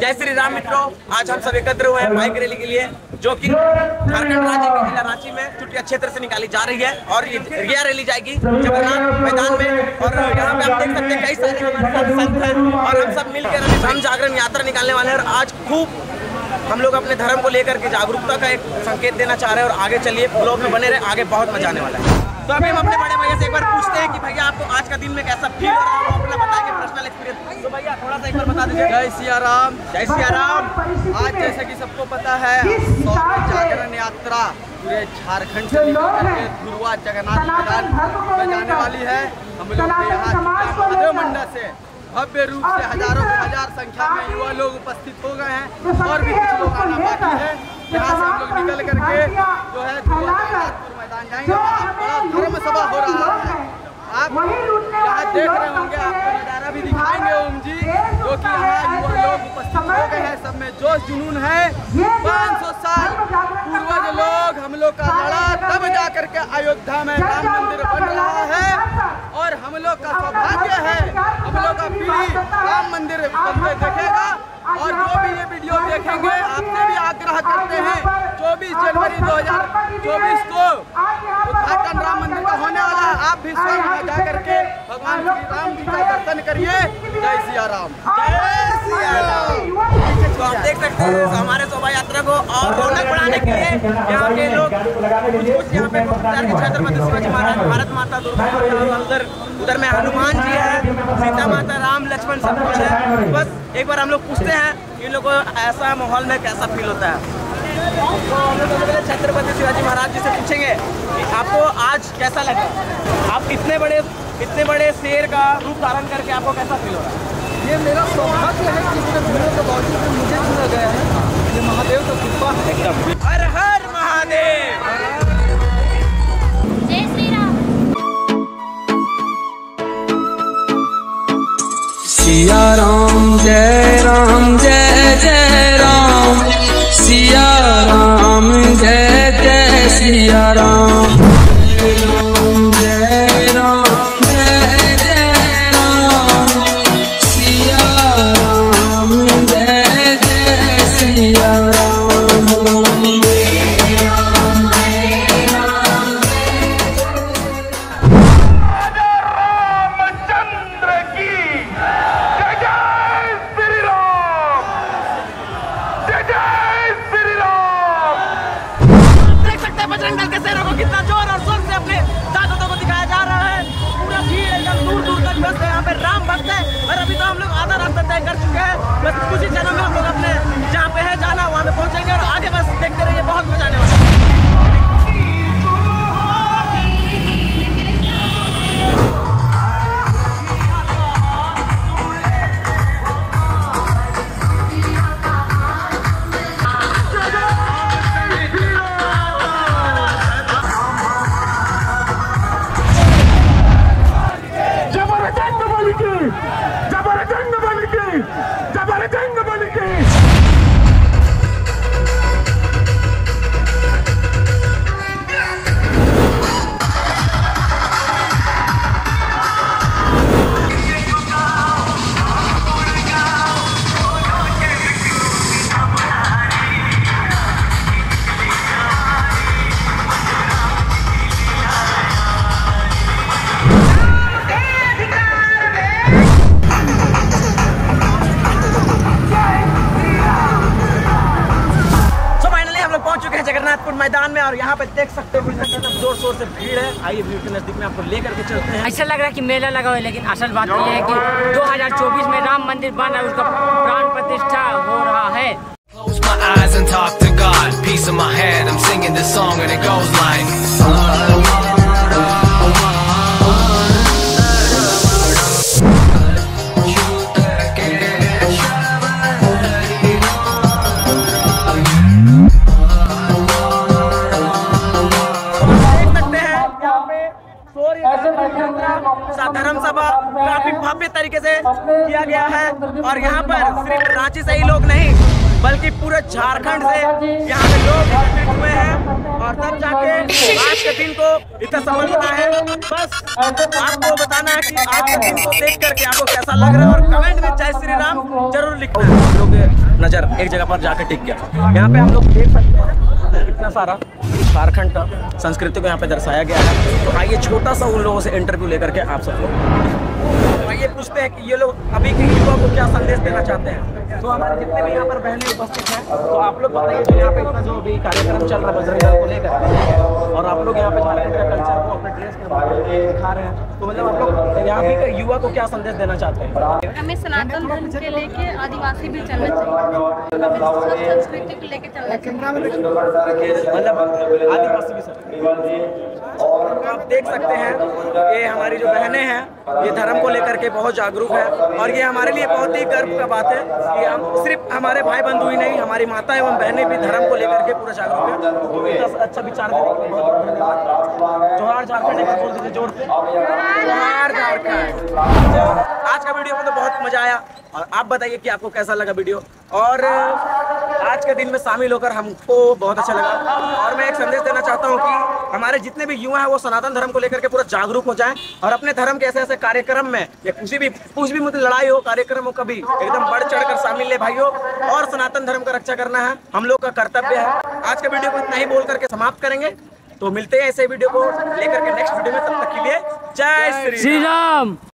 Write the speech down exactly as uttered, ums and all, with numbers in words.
जय श्री राम मित्रों, आज हम सब एकत्र हुए हैं बाइक रैली के लिए, जो कि झारखंड राज्य के जिला रांची में चुटिया क्षेत्र से निकाली जा रही है। और यह रैली जाएगी जवाहरलाल मैदान में। और यहाँ पे आप देख सकते हैं कई सारे हमारे साथ संत हैं और हम सब मिलकर हम जागरण यात्रा निकालने वाले हैं। और आज खूब हम लोग अपने धर्म को लेकर के जागरूकता का एक संकेत देना चाह रहे हैं। और आगे चलिए, ब्लॉग में बने रहे, आगे बहुत मजा आने वाला है। तो अभी हम अपने बड़े भैया से एक बार पूछते हैं कि भैया आपको आज का दिन में कैसा फील हो रहा है, वो अपना बताएंगे पर्सनल एक्सपीरियंस। तो भैया थोड़ा सा एक बार बता दीजिए। जय सिया राम। जय सिया राम। आज जैसे कि सबको पता है, जागरण यात्रा पूरे झारखंड से गुरुआ जगन्नाथ मैदान में जाने वाली है। हम लोग यहाँ मंडा से भव्य रूप से हजारों हजार संख्या में युवा लोग उपस्थित हो गए हैं और भी कुछ लोग आना बाकी है। यहाँ से हम लोग निकल करके जो है मैदान जाएंगे। बड़ा धर्म सभा हो रहा है, आप यहाँ देख रहे होंगे, आपको नजारा भी दिखाएंगे ओम जी, जो कि यहाँ युवा लोग उपस्थित हो गए हैं। सब में जोश जुनून है। पाँच सौ साल पूर्वज लोग हम लोग का लड़ा, तब जा करके अयोध्या में राम मंदिर बन रहा है। और हम लोग का सौभाग्य है, हम लोग का पीढ़ी राम मंदिर बनते देखेगा। और जो भी ये वीडियो देखेंगे, आपसे भी आग्रह करते हैं, चौबीस जनवरी दो हजार चौबीस को उद्घाटन राम मंदिर का होने वाला है। आप भी स्वयं जा करके भगवान श्री राम जी का दर्शन करिए। जय सिया राम। जय सिया राम। तो आप देख सकते हैं हमारे शोभा यात्रा को और रौनक बढ़ाने के लिए यहाँ के लोग कुछ कुछ यहाँ पे छत्रपति शिवाजी महाराज, भारत माता दुर्गा माता, उधर में हनुमान जी है, सीता माता, राम लक्ष्मण सब कुछ है। बस एक बार हम लोग पूछते हैं इन लोगों को ऐसा माहौल में कैसा फील होता है। तो हम लोग छत्रपति शिवाजी महाराज जी से पूछेंगे कि आपको आज कैसा लगा, आप इतने बड़े इतने बड़े शेर का रूप धारण करके आपको कैसा फील हो रहा है? ये मेरा सौभाग्य है कि इतने भीड़ के बावजूद मुझे चुना गया है। ये महादेव का कृपा है एकदम। हर हर महादेव। सिया राम। जय राम। जय जय राम। सिया राम। जय जय सिया राम। बजरंग दल के शेरों को कितना जोर और शोर से अपने दादादों को दिखाया जा रहा है। पूरा भीड़ एकदम दूर दूर तक बस यहाँ पे राम भक्त है। और अभी तो हम लोग आधा रास्ता तय कर चुके हैं, बस कुछ ही क्षणों में हम लोग अपने जहाँ पे है जाना वहाँ पे पहुँचेंगे। और आगे बस देखते रहिए, बहुत मजा आने वाला है। मैदान में और यहाँ पे देख सकते हो जोर शोर से भीड़ है। आइए भीड़ के नजदीक में आपको लेकर के चलते हैं। ऐसा लग रहा है कि मेला लगा हुआ है, लेकिन असल बात यह है कि दो हजार चौबीस में राम मंदिर बना, उसका प्राण प्रतिष्ठा हो रहा है। धर्म सभा काफी भव्य तरीके से किया गया है। और यहाँ पर सिर्फ रांची से ही लोग नहीं, बल्कि पूरे झारखंड से यहाँ के लोग इकट्ठे हुए हैं और तब जाके आज के दिन को इतना समझता है। बस आपको बताना है कि आज के दिन को देख करके आपको कैसा लग रहा है और कमेंट में जय श्री राम जरूर लिखना है। हम लोग नज़र एक जगह पर जाके टिक गया। यहाँ पे हम लोग देख सकते हैं कितना सारा झारखंड का संस्कृति को यहाँ पे दर्शाया गया है। तो आइए छोटा सा उन लोगों से इंटरव्यू लेकर के आप सब लोग आइए पूछते हैं कि ये लोग अभी के युवा को क्या संदेश देना चाहते हैं। तो हमारे जितने भी यहाँ पर बहनें उपस्थित हैं, तो आप लोग बताइए जो यहाँ पे इतना जो भी कार्यक्रम चल रहा है बजरंग दल को लेकर, और आप लोग यहाँ पे झारखंड का कल्चर को अपने ड्रेस के बारे में दिखा रहे हैं, तो मतलब आप लोग यहाँ के युवा को क्या संदेश देना चाहते हैं? हमें सनातन धर्म के लेके आदिवासी भी चलना चाहिए, संस्कृति को लेके चलना चाहिए, मतलब आदिवासी भी सर। आप देख सकते हैं ये हमारी जो बहनें हैं ये धर्म को लेकर के बहुत जागरूक है और ये हमारे लिए बहुत ही गर्व का बात है कि हम सिर्फ हमारे भाई बंधु ही नहीं, हमारी माता एवं बहनें भी धर्म को लेकर के पूरा जागरूक है। तो इतना अच्छा विचार देने के लिए बहुत धन्यवाद। जोहार झारखंड का बोल दीजिए, जोर जोहार झारखंड। आज का वीडियो में तो बहुत मजा आया और आप बताइए कि आपको कैसा लगा वीडियो, और आज के दिन में शामिल होकर हमको बहुत अच्छा लगा। और मैं एक संदेश देना चाहता हूँ कि हमारे जितने भी युवा हैं वो सनातन धर्म को लेकर के पूरा जागरूक हो जाएं और अपने धर्म के ऐसे ऐसे कार्यक्रम में या किसी भी कुछ भी मतलब लड़ाई हो कार्यक्रम हो कभी एकदम बढ़ चढ़ कर शामिल ले भाइयों, और सनातन धर्म का रक्षा करना है हम लोग का कर्तव्य है। आज के वीडियो को इतना ही बोल करके समाप्त करेंगे। तो मिलते हैं ऐसे वीडियो को लेकर के नेक्स्ट वीडियो में, तब तक के लिए जय श्री राम।